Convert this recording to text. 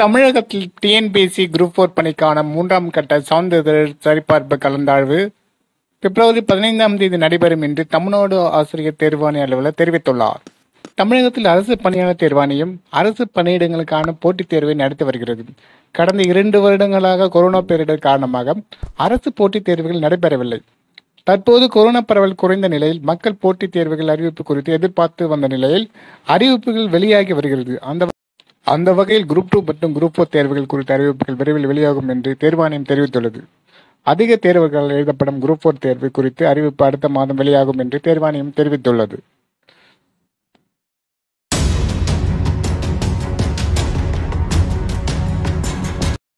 தமிழகத்தில் TNPSC group 4 பணிக்கான 3ஆம் கட்ட சான்றிதழ் சரிபார்ப்பு கலந்தாய்வு பிப்ரவரி 15ஆம் தேதி நடைபெறும் என்று தமிழ்நாடு ஆசிரியர் தேர்வாணைய அலுவலர் தெரிவித்துள்ளார். தமிழகத்தில் அரசு பணியாளர் தேர்வாணையம் அரசு பணியிடங்களுக்கான போட்டித் தேர்வை நடத்தி வருகிறது. கடந்த 2 வருடங்களாக கொரோனா பேரிடர் காரணமாக அரசு போட்டித் தேர்வுகள் நடைபெறவில்லை. தற்போது கொரோனா பரவல் குறைந்த நிலையில் மக்கள் போட்டித் தேர்வுகள் அறிவிப்பு குறித்து எதிர்பார்த்து வந்த நிலையில் அறிவிப்புகள் வெளியாகி வருகிறது. அந்த வகையில் குரூப் 2 மற்றும் குரூப் 4 தேர்வுகள் குறித்த அறிவிப்புகள் விரைவில் வெளியாகும் என்று தேர்வாணையம் தெரிவித்துள்ளது. அதிக தேர்வுகளால் எழுதப்படும் குரூப் 4 தேர்வு குறித்து அறிவிப்பு அடுத்த மாதம் வெளியாகும் என்று தேர்வாணையம் தெரிவித்துள்ளது.